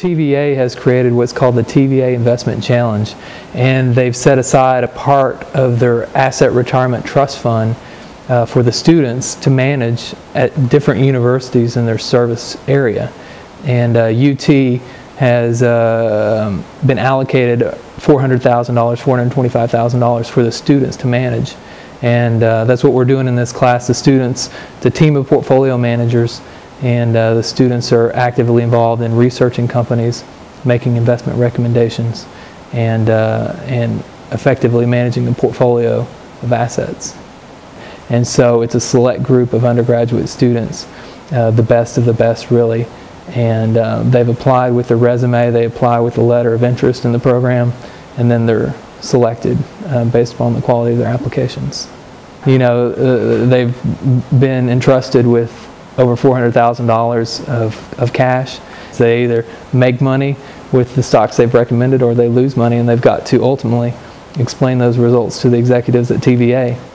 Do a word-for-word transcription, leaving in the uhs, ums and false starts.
T V A has created what's called the T V A Investment Challenge, and they've set aside a part of their Asset Retirement Trust Fund uh, for the students to manage at different universities in their service area. And uh, U T has uh, been allocated four hundred thousand dollars, four hundred twenty-five thousand dollars for the students to manage. And uh, that's what we're doing in this class. The students, the team of portfolio managers, and uh, the students are actively involved in researching companies, making investment recommendations, and, uh, and effectively managing the portfolio of assets. And so it's a select group of undergraduate students, uh, the best of the best really, and uh, they've applied with their resume, they apply with a letter of interest in the program, and then they're selected uh, based upon the quality of their applications. You know, uh, they've been entrusted with over four hundred thousand dollars of, of cash. They either make money with the stocks they've recommended or they lose money, and they've got to ultimately explain those results to the executives at T V A.